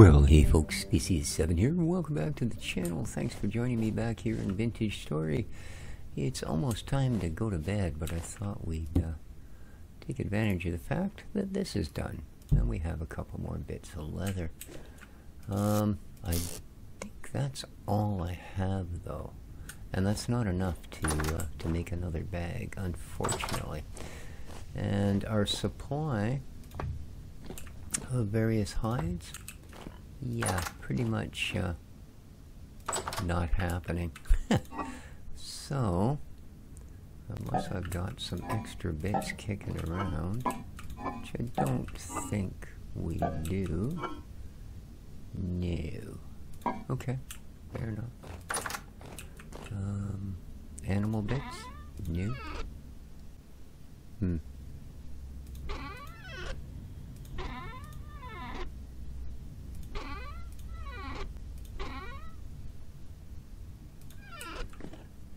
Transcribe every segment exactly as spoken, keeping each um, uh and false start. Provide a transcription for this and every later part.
Well, hey folks, Species seven here, and welcome back to the channel. Thanks for joining me back here in Vintage Story. It's almost time to go to bed, but I thought we'd uh, take advantage of the fact that this is done. And we have a couple more bits of leather. Um, I think that's all I have, though. And that's not enough to, uh, to make another bag, unfortunately. And our supply of various hides, yeah, pretty much uh, not happening. So, unless I've got some extra bits kicking around, which I don't think we do. No. Okay, fair enough. Um, animal bits? No. Hmm.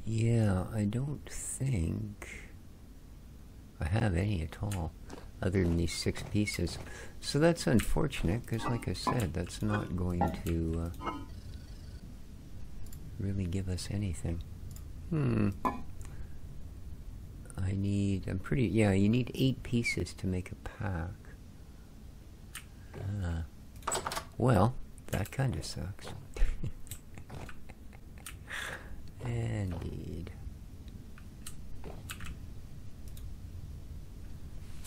Yeah, I don't think I have any at all, other than these six pieces. So that's unfortunate, because like I said, that's not going to uh, really give us anything. Hmm. I need, I'm pretty, yeah, you need eight pieces to make a pack. Uh, well, that kind of sucks. Indeed.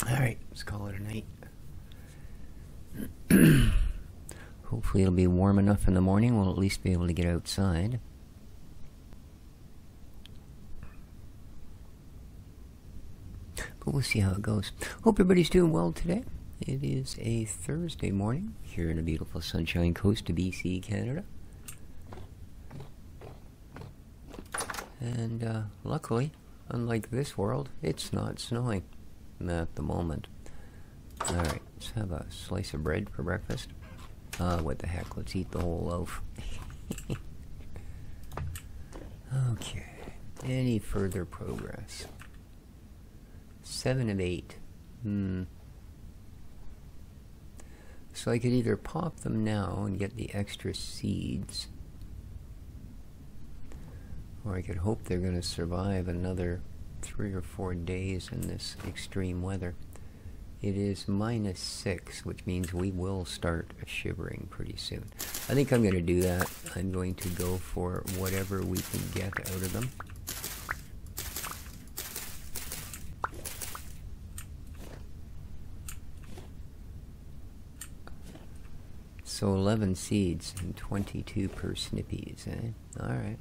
Alright, let's call it a night. Hopefully it'll be warm enough in the morning, we'll at least be able to get outside. But we'll see how it goes. Hope everybody's doing well today. It is a Thursday morning here in the beautiful Sunshine Coast of B C, Canada. And uh, luckily, unlike this world, it's not snowing at the moment. Alright, let's have a slice of bread for breakfast. Uh, what the heck, let's eat the whole loaf. Okay, any further progress? Seven of eight. Hmm. So I could either pop them now and get the extra seeds, or I could hope they're going to survive another three or four days in this extreme weather. It is minus six, which means we will start shivering pretty soon. I think I'm going to do that. I'm going to go for whatever we can get out of them. So eleven seeds and twenty-two per snippies, eh? Alright.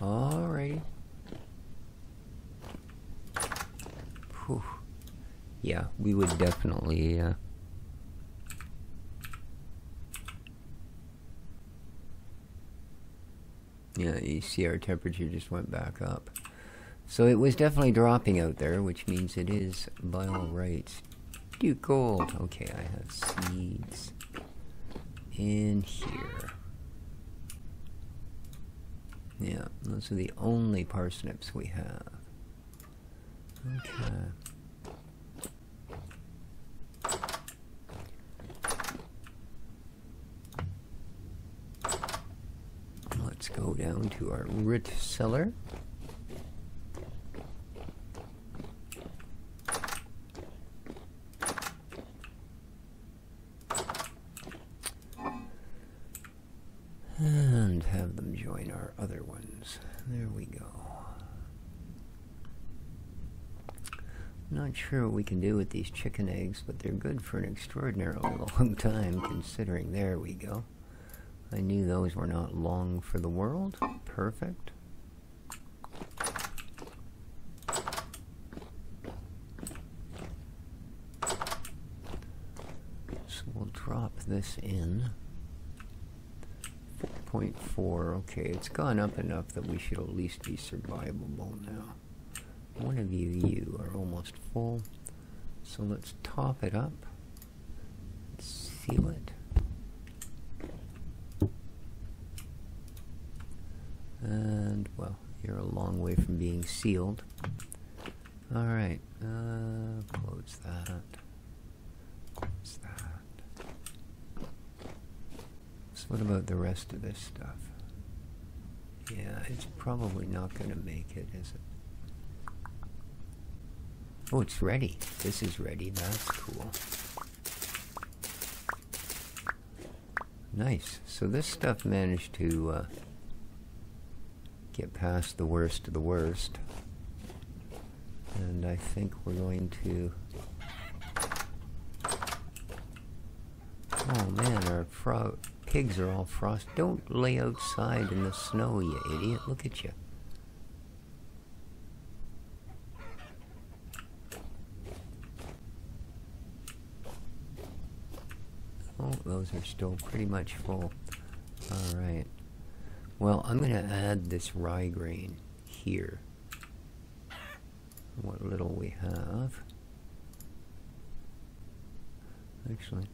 Alrighty. Whew. Yeah, we would definitely uh, yeah, you see our temperature just went back up. So it was definitely dropping out there, which means it is by all rights too cold. Okay, I have seeds in here. Yeah, those are the only parsnips we have. Okay. Let's go down to our root cellar. And have them join our other ones. There we go. Not sure what we can do with these chicken eggs, but they're good for an extraordinarily long time, considering. There we go. I knew those were not long for the world. Perfect. So we'll drop this in. point four, okay, it's gone up enough that we should at least be survivable now. One of you, you are almost full. So let's top it up, seal it, and, well, you're a long way from being sealed. Alright, uh, close that, close that, So what about the rest of this stuff? Yeah, it's probably not going to make it, is it? Oh, it's ready. This is ready. That's cool. Nice. So this stuff managed to uh, get past the worst of the worst. And I think we're going to... Oh man, our frog... pigs are all frost. Don't lay outside in the snow, you idiot. Look at you. Oh, those are still pretty much full. Alright. Well, I'm going to add this rye grain here. What little we have. Actually...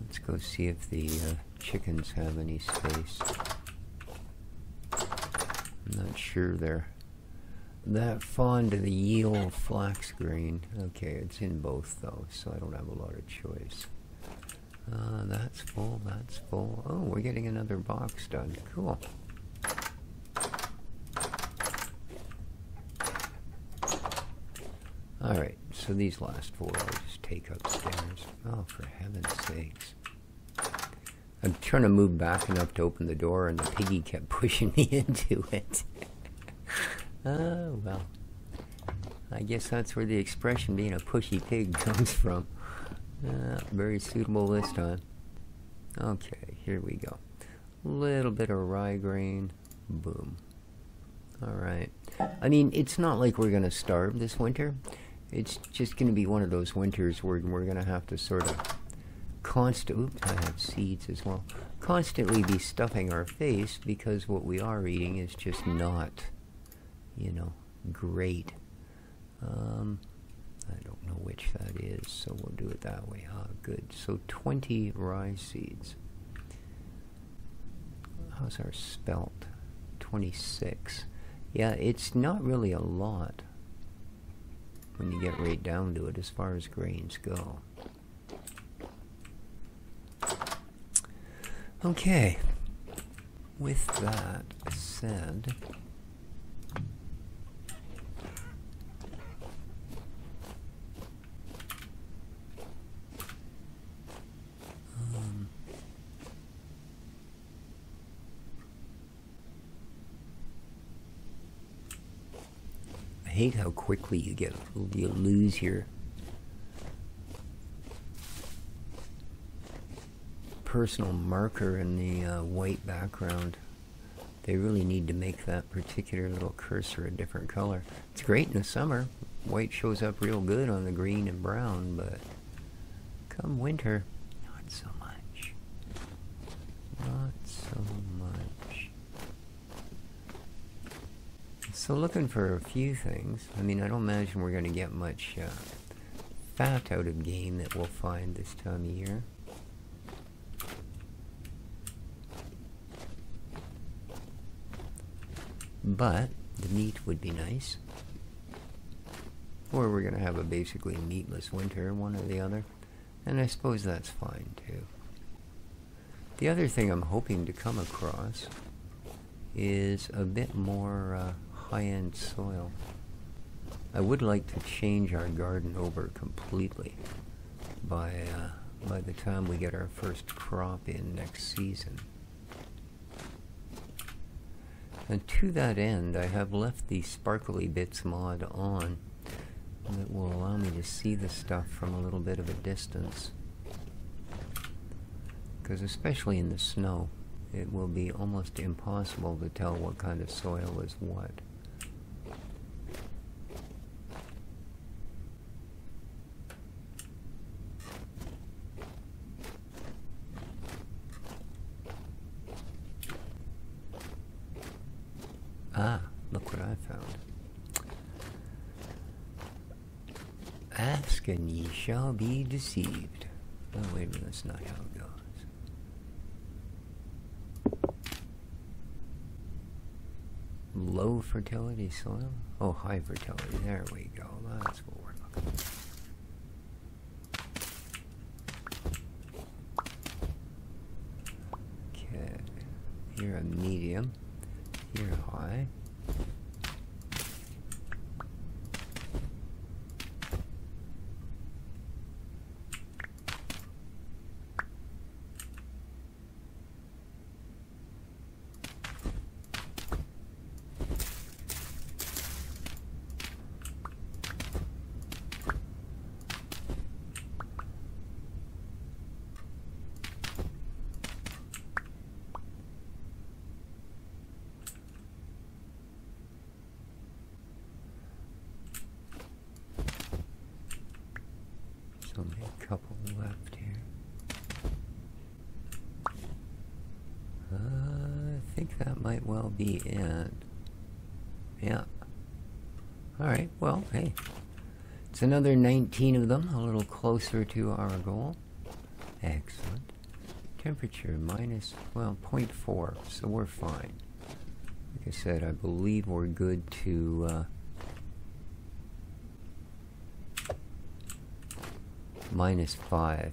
let's go see if the uh, chickens have any space. I'm not sure they're that fond of the Yule flax grain. Okay, it's in both though, so I don't have a lot of choice. Uh, that's full, that's full. Oh, we're getting another box done. Cool. Alright, so these last four I'll just take upstairs. Oh, for heaven's sakes. I'm trying to move back enough to open the door, and the piggy kept pushing me into it. Oh, well. I guess that's where the expression being a pushy pig comes from. Uh, very suitable this time. Okay, here we go. A little bit of rye grain. Boom. Alright. I mean, it's not like we're going to starve this winter. It's just going to be one of those winters where we're going to have to sort of constantly, oops, I have seeds as well, constantly be stuffing our face because what we are eating is just not, you know, great. Um, I don't know which that is, so we'll do it that way. Ah, good. So twenty rye seeds. How's our spelt? twenty-six. Yeah, it's not really a lot when you get right down to it as far as grains go. Okay, with that said, um, I hate how quickly you get you lose your personal marker in the uh, white background. They really need to make that particular little cursor a different color. It's great in the summer. White shows up real good on the green and brown, but come winter, not so much. Not so much. So looking for a few things. I mean, I don't imagine we're going to get much uh, fat out of game that we'll find this time of year. But the meat would be nice. Or we're going to have a basically meatless winter, one or the other. And I suppose that's fine too. The other thing I'm hoping to come across is a bit more uh, high-end soil. I would like to change our garden over completely by, uh, by the time we get our first crop in next season. And to that end, I have left the sparkly bits mod on that will allow me to see the stuff from a little bit of a distance. Because especially in the snow, it will be almost impossible to tell what kind of soil is what. Ah, look what I found. Ask and ye shall be deceived. Oh, wait a minute, that's not how it goes. Low fertility soil? Oh, high fertility. There we go. That's what we're looking for. You're a medium. You're a high. Only a couple left here. Uh, I think that might well be it. Yeah. Alright, well, hey. It's another nineteen of them, a little closer to our goal. Excellent. Temperature minus, well, zero point four, so we're fine. Like I said, I believe we're good to... Uh, minus five.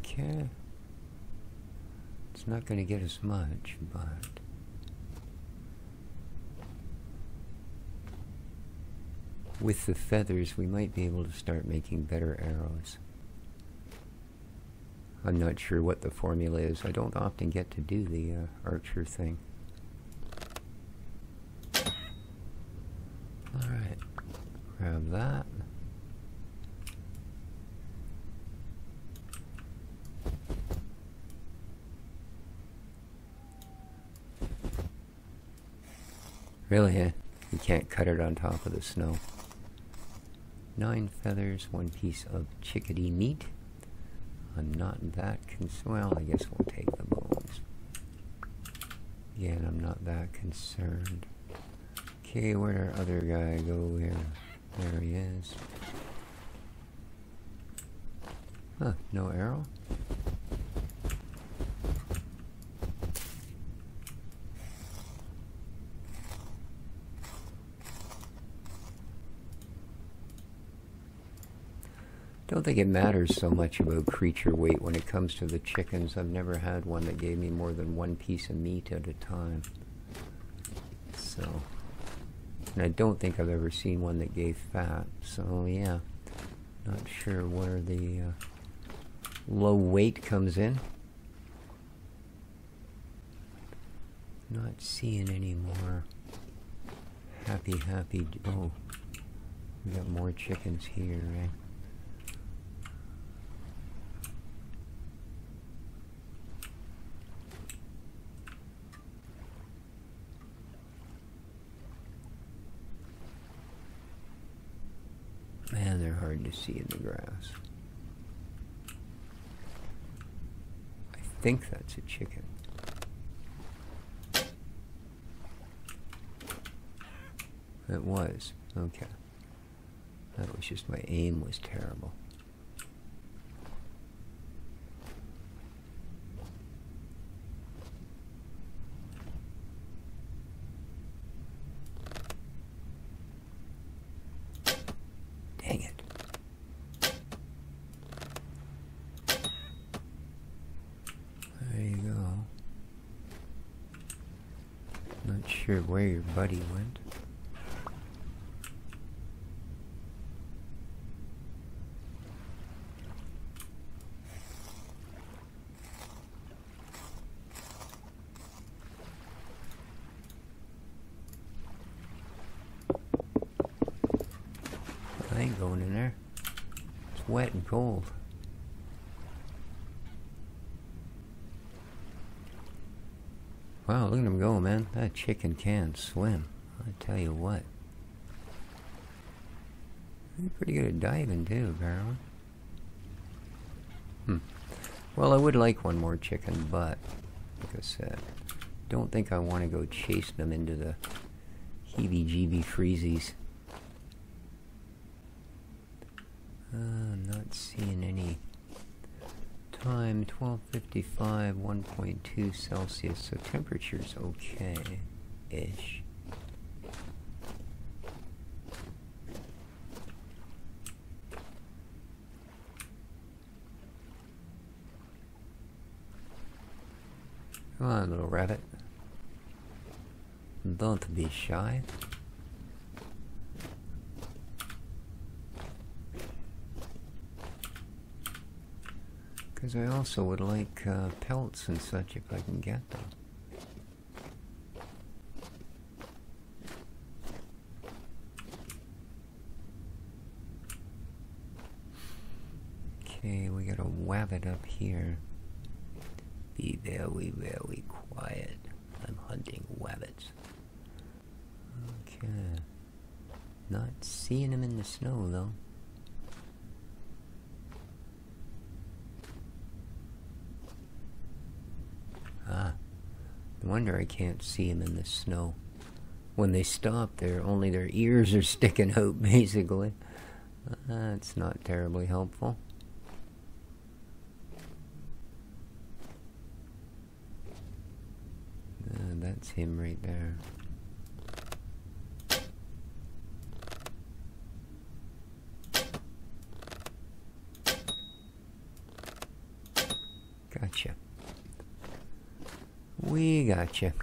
Okay. It's not going to get us much, but... with the feathers, we might be able to start making better arrows. I'm not sure what the formula is. I don't often get to do the uh, archer thing. Alright, grab that. Really, eh? You can't cut it on top of the snow. Nine feathers, one piece of chickadee meat. I'm not that concerned. Well, I guess we'll take the bones. Again, I'm not that concerned. Okay, where'd our other guy go here? There he is. Huh, no arrow? I don't think it matters so much about creature weight when it comes to the chickens. I've never had one that gave me more than one piece of meat at a time. So, and I don't think I've ever seen one that gave fat. So yeah, not sure where the uh, low weight comes in. Not seeing any more happy, happy, oh, we got more chickens here, right? Man, they're hard to see in the grass. I think that's a chicken. It was. Okay. That was just my aim was terrible. Sure where your buddy went. I ain't going in there. It's wet and cold. Wow, look at him go, man. That chicken can swim. I tell you what. You're pretty good at diving, too, apparently. Hmm. Well, I would like one more chicken, but, like I said, don't think I want to go chasing them into the heebie-jeebie freezies. I'm uh, not seeing any time. Twelve fifty-five, one point two Celsius, so temperature's okay-ish. Come on, little rabbit. Don't be shy. Because I also would like uh, pelts and such if I can get them. Okay, we got a wabbit up here. Be very, very quiet. I'm hunting wabbits. Okay. Not seeing them in the snow, though. Ah. No wonder I can't see them in the snow. When they stop, they're, only their ears are sticking out, basically. That's not terribly helpful. That's him right there. Gotcha. We gotcha.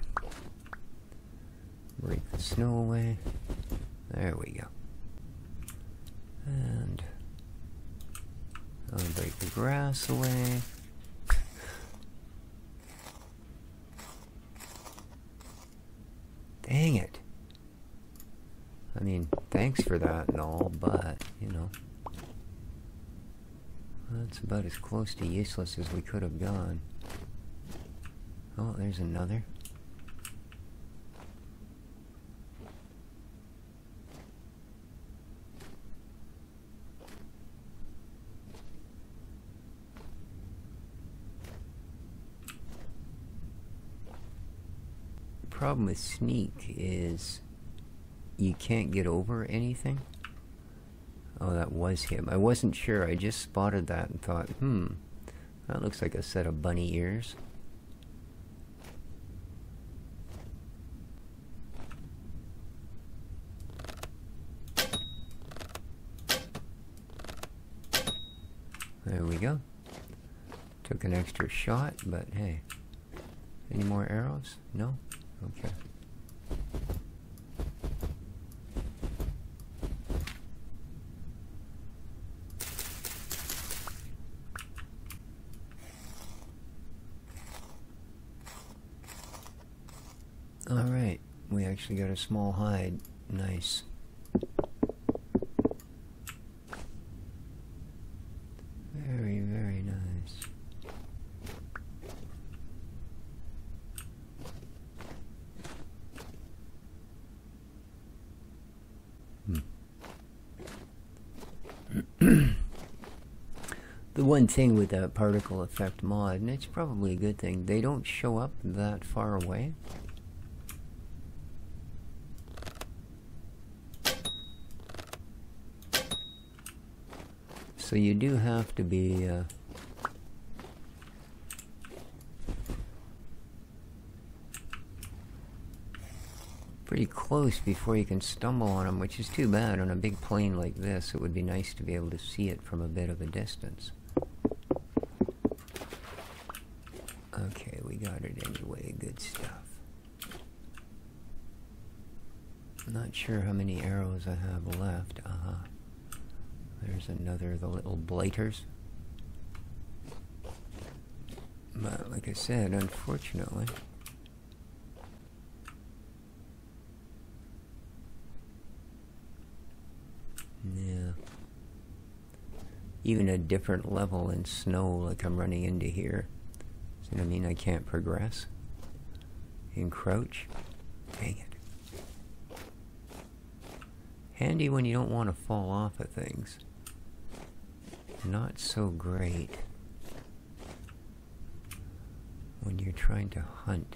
Break the snow away. There we go. And I'll break the grass away. Dang it. I mean, thanks for that and all, but, you know, that's about as close to useless as we could have gone. Oh, there's another. The problem with sneak is you can't get over anything. Oh, that was him. I wasn't sure. I just spotted that and thought, hmm, that looks like a set of bunny ears. There we go. Took an extra shot, but hey. Any more arrows? No? Okay. Alright, we actually got a small hide. Nice. Very, very nice. The one thing with that particle effect mod, and it's probably a good thing, they don't show up that far away. So you do have to be uh, pretty close before you can stumble on them, which is too bad. On a big plane like this, it would be nice to be able to see it from a bit of a distance. Okay, we got it anyway. Good stuff. Not sure how many arrows I have left. Uh-huh. There's another of the little blighters. But like I said, unfortunately, yeah, even a different level in snow, like I'm running into here, does that mean I can't progress? Encroach? Dang it. Handy when you don't want to fall off of things. Not so great when you're trying to hunt.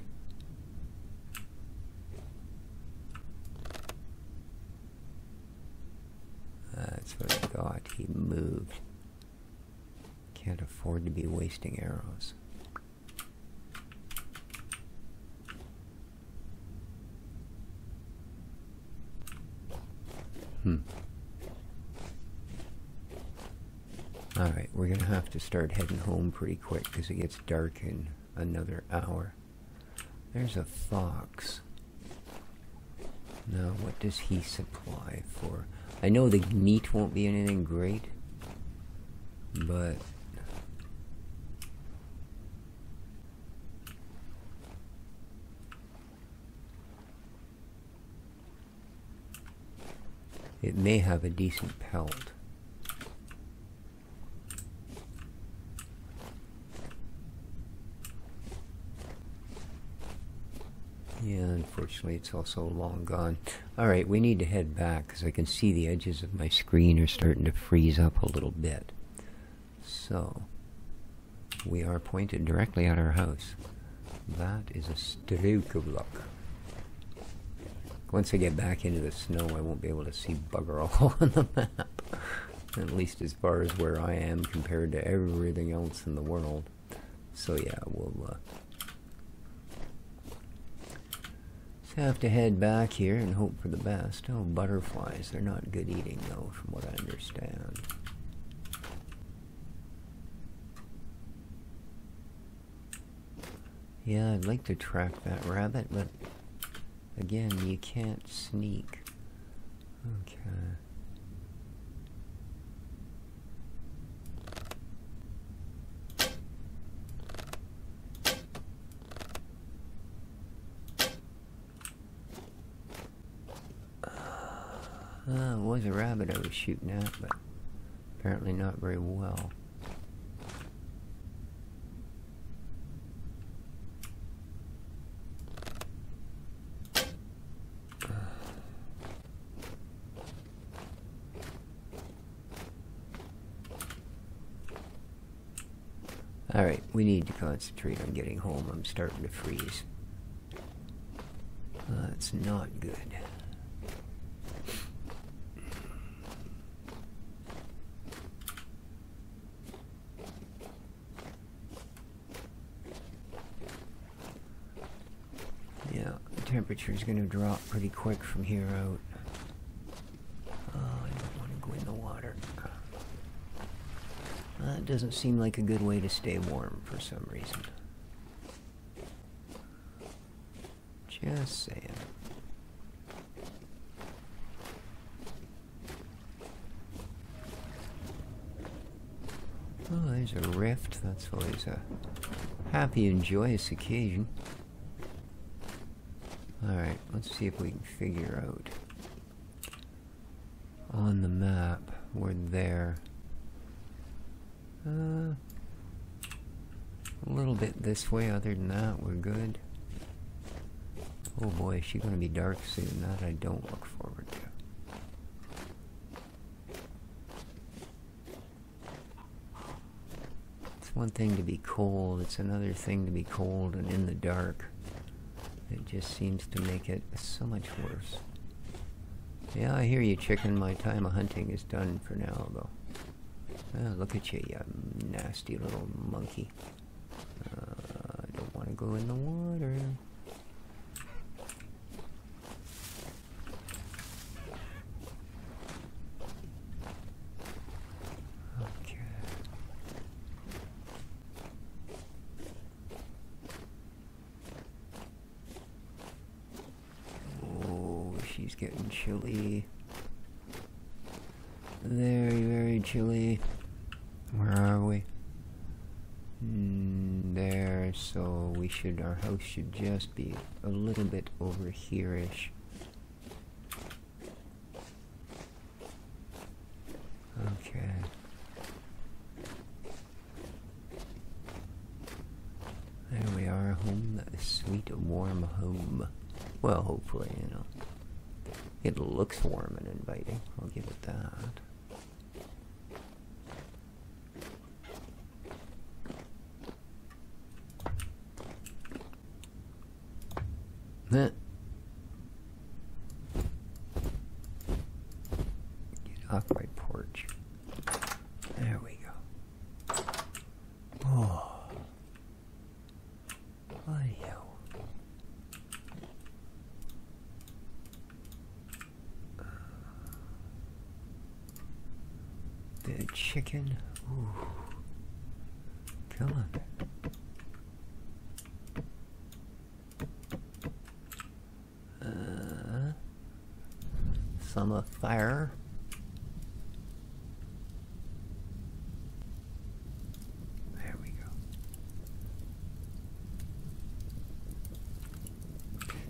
That's what I thought. He moved. Can't afford to be wasting arrows. Hmm. Alright, we're going to have to start heading home pretty quick because it gets dark in another hour. There's a fox. Now, what does he supply for? I know the meat won't be anything great, but... it may have a decent pelt. Yeah, unfortunately it's also long gone. Alright, we need to head back because I can see the edges of my screen are starting to freeze up a little bit. So, we are pointed directly at our house. That is a stroke of luck. Once I get back into the snow, I won't be able to see bugger all on the map. At least as far as where I am compared to everything else in the world. So yeah, we'll... Uh, have to head back here and hope for the best. Oh, butterflies. They're not good eating, though, from what I understand. Yeah, I'd like to track that rabbit, but again, you can't sneak. Okay. Uh, it was a rabbit I was shooting at, but apparently not very well. Alright, we need to concentrate on getting home. I'm starting to freeze. That's not good. Temperature is going to drop pretty quick from here out. Oh, I don't want to go in the water. That doesn't seem like a good way to stay warm for some reason. Just saying. Oh, there's a rift. That's always a happy and joyous occasion. Alright, let's see if we can figure out on the map. We're there. Uh, a little bit this way, other than that, we're good. Oh boy, is she going to be dark soon? That I don't look forward to. It's one thing to be cold, it's another thing to be cold and in the dark. It just seems to make it so much worse. Yeah, I hear you, chicken. My time of hunting is done for now, though. Oh, look at you, you nasty little monkey. Uh, I don't want to go in the water. Getting chilly. Very, very chilly. Where are we? Mm, there. So we should, our house should just be a little bit over here-ish. Okay. There we are, home, that sweet warm home. Well, hopefully, you know. It looks warm and inviting, I'll give it that. Get off my porch. There we go. audio. The chicken, ooh, come on. Uh, summer fire. There we go.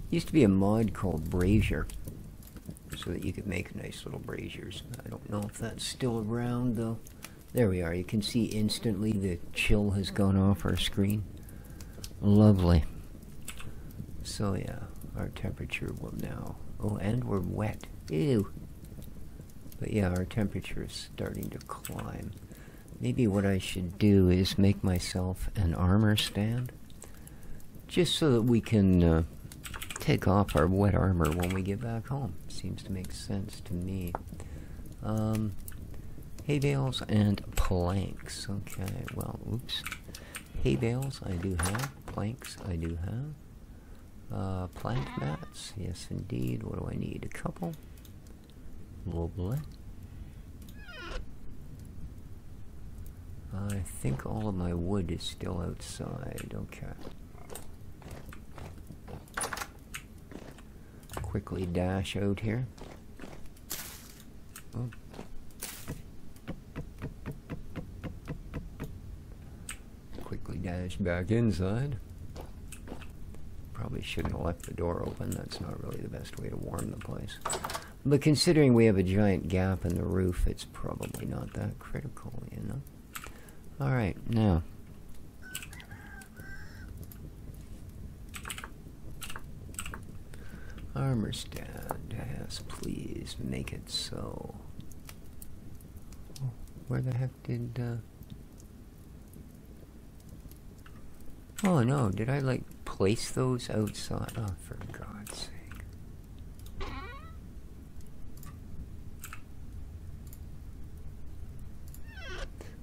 Used to be a mod called Brazier, so that you could make nice little braziers. I don't know if that's still around though. There we are. You can see instantly the chill has gone off our screen. Lovely. So yeah, our temperature will now... Oh, and we're wet. Ew. But yeah, our temperature is starting to climb. Maybe what I should do is make myself an armor stand, just so that we can... Uh, take off our wet armor when we get back home. Seems to make sense to me. Um, hay bales and planks. Okay, well, oops. Hay bales I do have. Planks I do have. Uh, plant mats. Yes, indeed. What do I need? A couple. Lovely. I think all of my wood is still outside. Okay. Quickly dash out here. Oh. Quickly dash back inside. Probably shouldn't have left the door open. That's not really the best way to warm the place. But considering we have a giant gap in the roof, it's probably not that critical, you know? Alright, now. Armor stand, yes, please make it so. Oh, where the heck did, uh... oh no, did I, like, place those outside? Oh, for God's sake.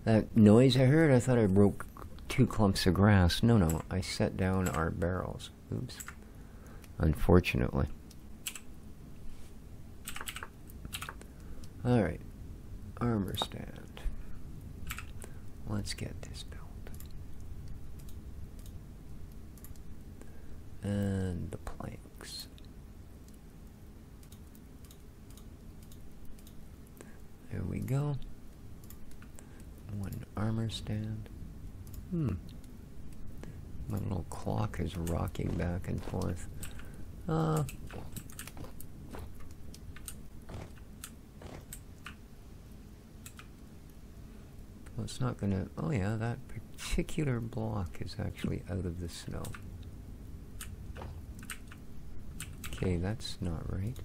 That noise I heard, I thought I broke two clumps of grass. No, no, I set down our barrels. Oops. Unfortunately. Alright, armor stand. Let's get this built. And the planks. There we go. One armor stand. Hmm. My little clock is rocking back and forth. Uh... Well, it's not gonna... Oh yeah, that particular block is actually out of the snow. Okay, that's not right.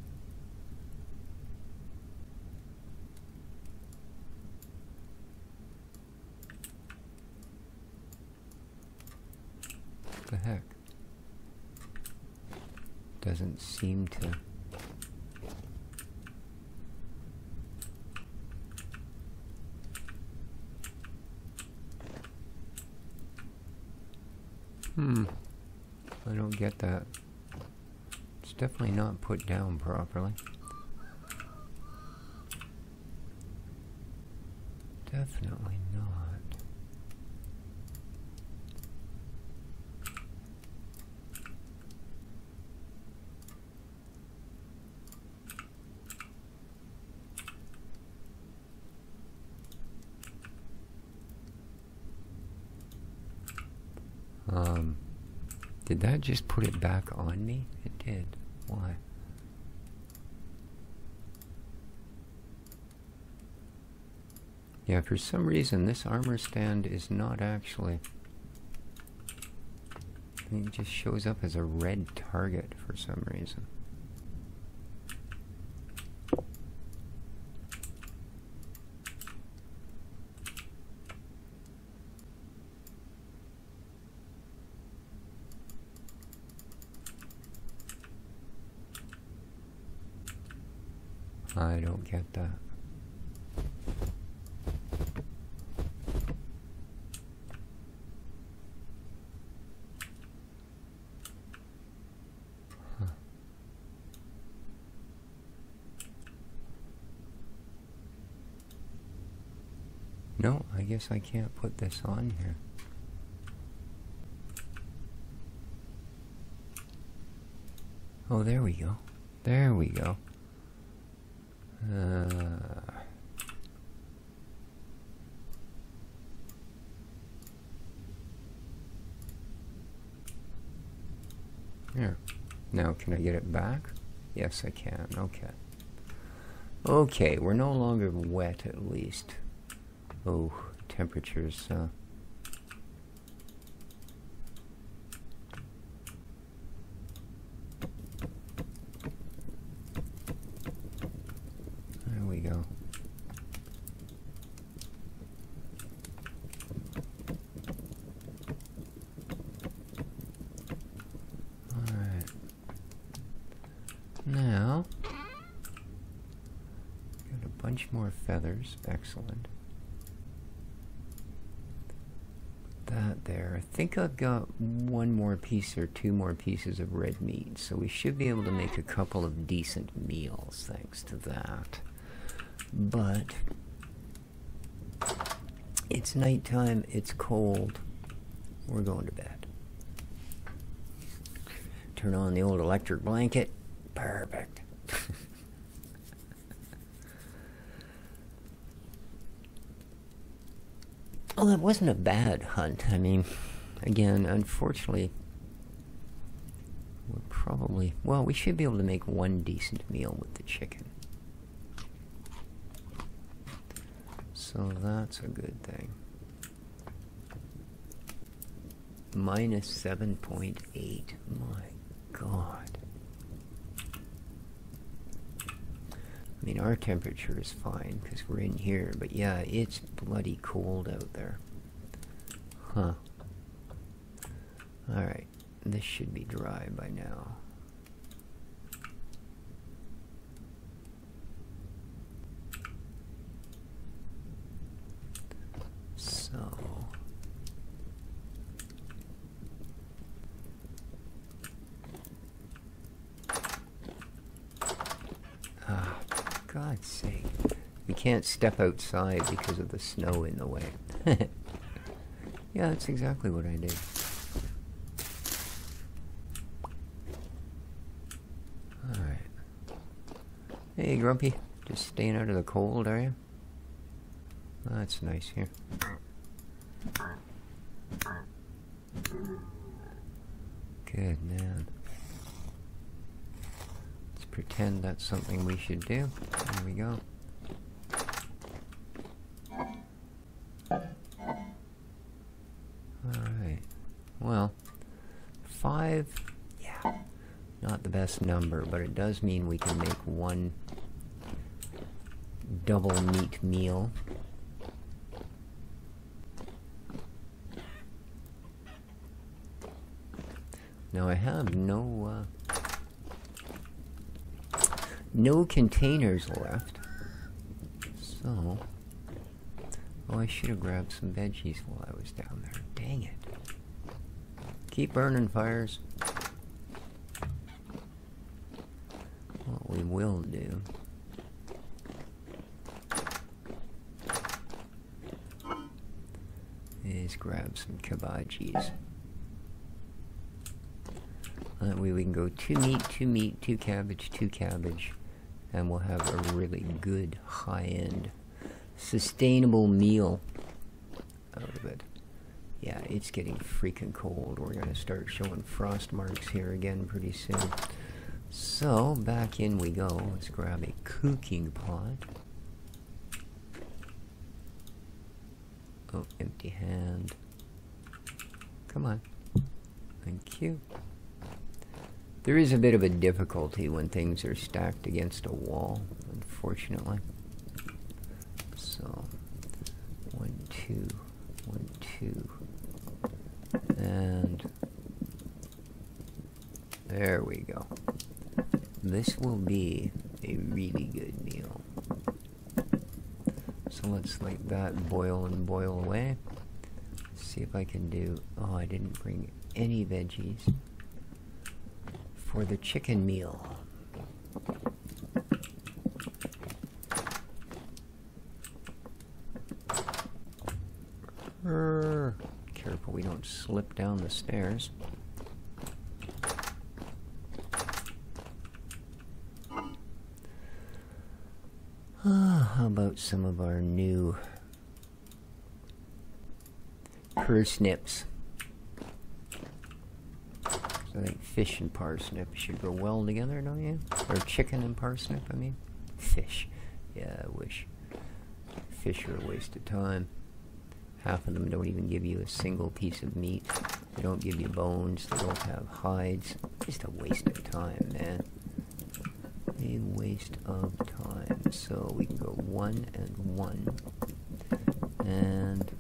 What the heck? Doesn't seem to... Hmm, I don't get that. It's definitely not put down properly. Definitely not. Um, did that just put it back on me? It did. Why? Yeah, for some reason this armor stand is not actually... I mean, it just shows up as a red target for some reason. I don't get that. No, I guess I can't put this on here. Oh, there we go. There we go. Uh, there. Now, can I get it back? Yes, I can. Okay. Okay, we're no longer wet, at least. Oh, temperatures. Uh, more feathers, excellent. That there. I think I've got one more piece or two more pieces of red meat, so we should be able to make a couple of decent meals thanks to that. But it's nighttime, it's cold, we're going to bed. Turn on the old electric blanket. Perfect. Well, it wasn't a bad hunt. I mean, again, unfortunately, we're probably... Well, we should be able to make one decent meal with the chicken. So that's a good thing. minus seven point eight. My God. I mean, our temperature is fine because we're in here, but yeah, it's bloody cold out there. Huh. Alright, this should be dry by now. So... God's sake. We can't step outside because of the snow in the way. Yeah, that's exactly what I did. Alright. Hey, Grumpy. Just staying out of the cold, are you? Oh, that's nice here. Good man. Pretend that's something we should do. There we go. Alright. Well, five, yeah, not the best number, but it does mean we can make one double meat meal. Now I have no, uh, no containers left, so... Oh, I should have grabbed some veggies while I was down there. Dang it. Keep burning fires. What we will do... is grab some kabajis. That way we can go two meat, two meat, two cabbage, two cabbage. And we'll have a really good, high-end, sustainable meal out of it. Yeah, it's getting freaking cold. We're going to start showing frost marks here again pretty soon. So, back in we go. Let's grab a cooking pot. Oh, empty hand. Come on. Thank you. There is a bit of a difficulty when things are stacked against a wall, unfortunately. So, one, two, one, two, and there we go. This will be a really good meal. So let's let that boil and boil away. Let's see if I can do, oh, I didn't bring any veggies. For the chicken meal. slip down the stairs. Uh, how about some of our new parsnips? So I think fish and parsnip should go well together, don't you? Or chicken and parsnip, I mean. Fish. Yeah, I wish. Fish are a waste of time. Half of them don't even give you a single piece of meat. They don't give you bones. They don't have hides. Just a waste of time, man. A waste of time. So we can go one and one. And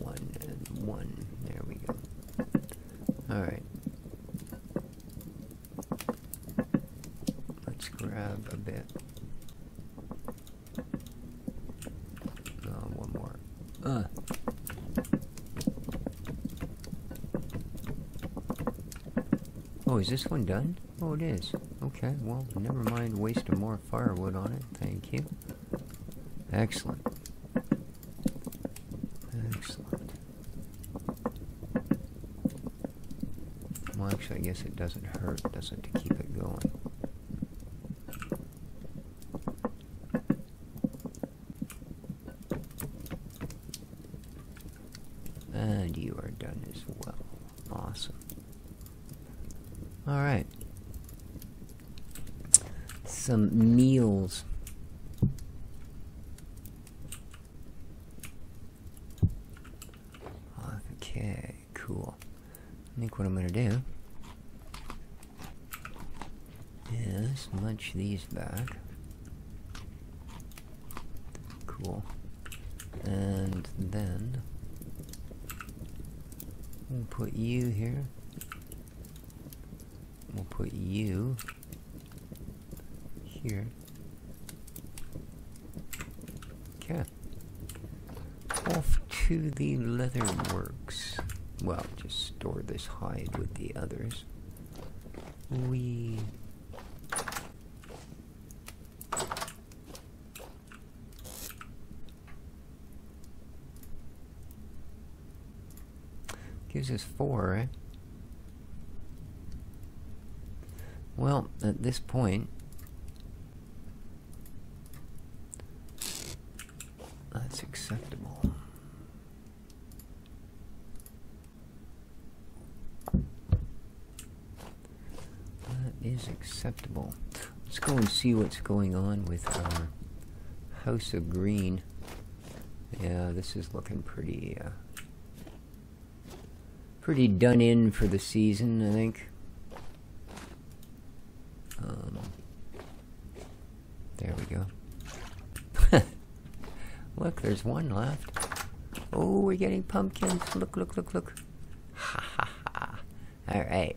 one and one. There we go. Alright. Let's grab a bit. Oh, one more. Uh. Oh, is this one done? Oh, it is. Okay, well, never mind wasting more firewood on it. Thank you. Excellent. Excellent. Well, actually, I guess it doesn't hurt, does it, to keep it going? And you are done as well. Awesome. All right. Some meals. Okay, cool. I think what I'm gonna do is munch these back. Cool. And then we'll put you here. We'll put you here. Okay. Off to the leather works. Well, just store this hide with the others. We gives us four, right? Well, at this point, that's acceptable. That is acceptable. Let's go and see what's going on with our House of Green. Yeah, this is looking pretty, uh, pretty done in for the season, I think. Um, there we go. Look, there's one left. Oh, we're getting pumpkins. Look, look, look, look. Ha ha ha. All right.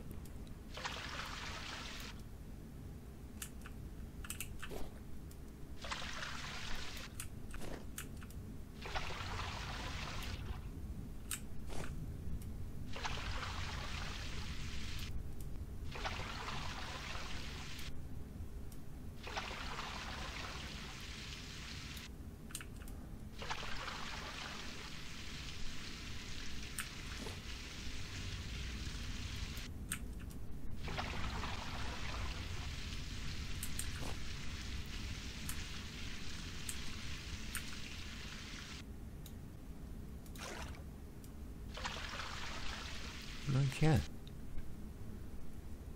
Okay.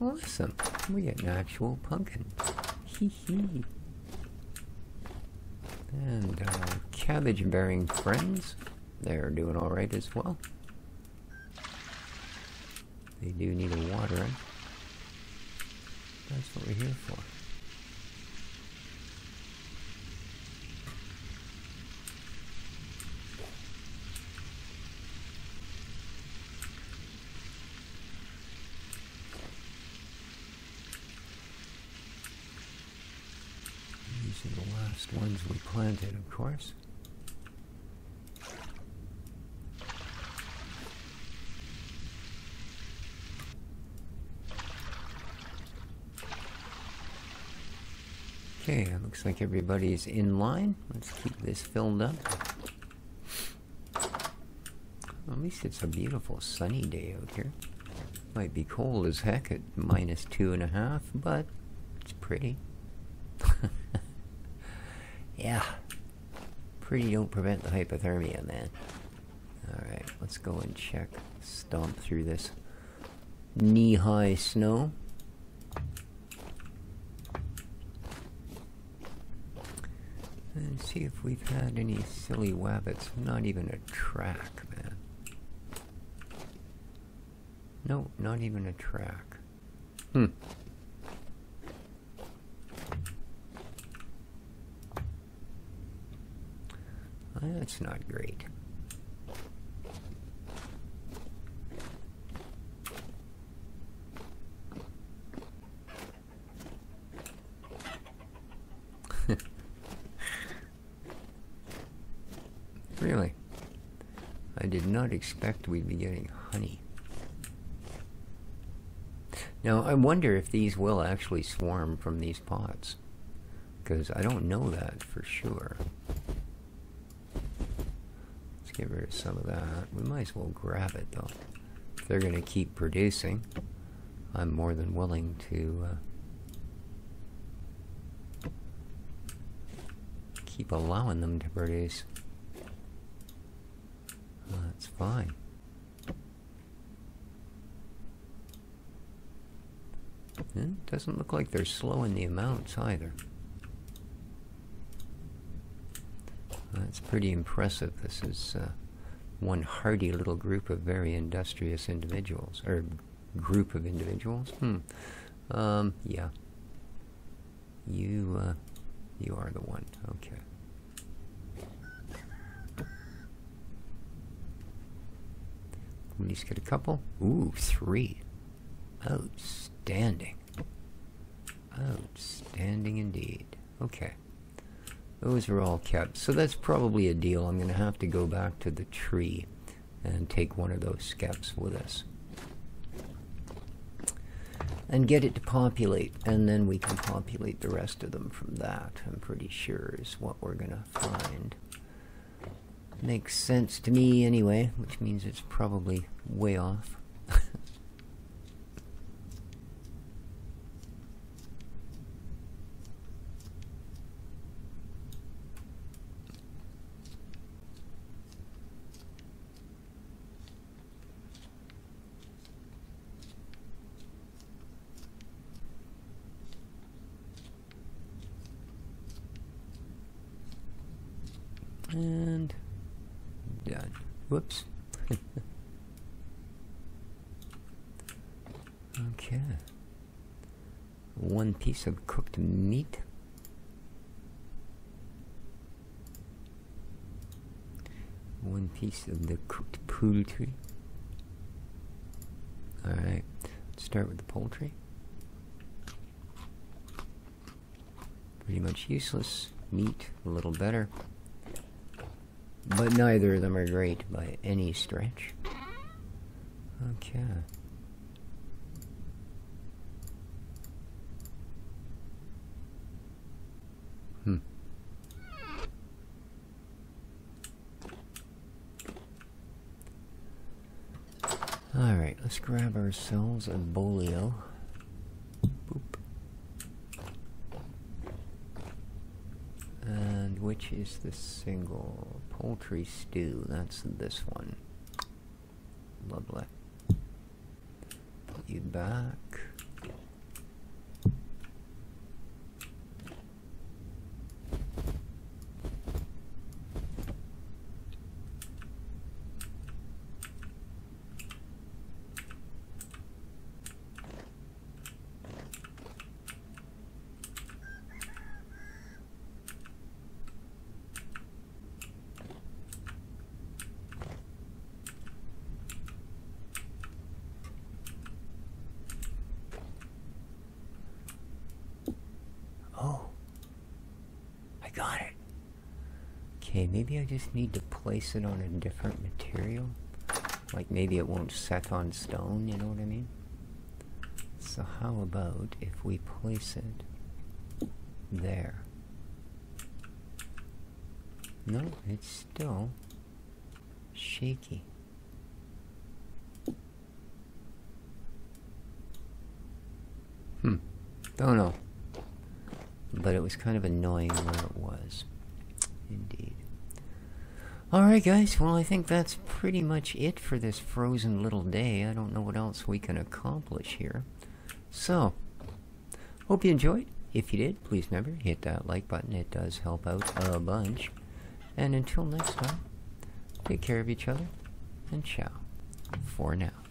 Awesome. We get an actual pumpkin. Hee hee. And our cabbage bearing friends, they're doing alright as well. They do need a watering. That's what we're here for. Ones we planted, of course. Okay, it looks like everybody's in line. Let's keep this filled up. I'm least it's a beautiful sunny day out here. Might be cold as heck at minus two and a half, but it's pretty. Yeah. Pretty don't prevent the hypothermia, man. Alright, let's go and check. Stomp through this knee-high snow. And see if we've had any silly wabbits. Not even a track, man. No, not even a track. Hmm. That's not great. Really? I did not expect we'd be getting honey. Now, I wonder if these will actually swarm from these pots, because I don't know that for sure. Get rid of some of that. We might as well grab it though. If they're going to keep producing, I'm more than willing to uh, keep allowing them to produce. Well, that's fine. And it doesn't look like they're slowing the amounts either. That's pretty impressive. This is uh, one hardy little group of very industrious individuals, or group of individuals. Hmm. Um, yeah. You, uh, you are the one. Okay. At least get a couple. Ooh, three. Outstanding. Outstanding indeed. Okay. Those are all kept, so that's probably a deal. I'm going to have to go back to the tree and take one of those skeps with us. And get it to populate, and then we can populate the rest of them from that, I'm pretty sure is what we're going to find. Makes sense to me anyway, which means it's probably way off. And done. Whoops. Okay. One piece of cooked meat. One piece of the cooked poultry. Alright. Let's start with the poultry. Pretty much useless. Meat, a little better. But neither of them are great by any stretch. Okay. Hmm. Alright, let's grab ourselves a bolio. Boop. And which is the single poultry stew? That's this one. Lovely. Put you back. Maybe I just need to place it on a different material. Like maybe it won't set on stone, you know what I mean? So how about if we place it there? No, it's still shaky. Hmm. Don't know. But it was kind of annoying where it was. Indeed. Alright guys, well I think that's pretty much it for this frozen little day. I don't know what else we can accomplish here. So, hope you enjoyed. If you did, please remember, hit that like button. It does help out a bunch. And until next time, take care of each other, and ciao for now.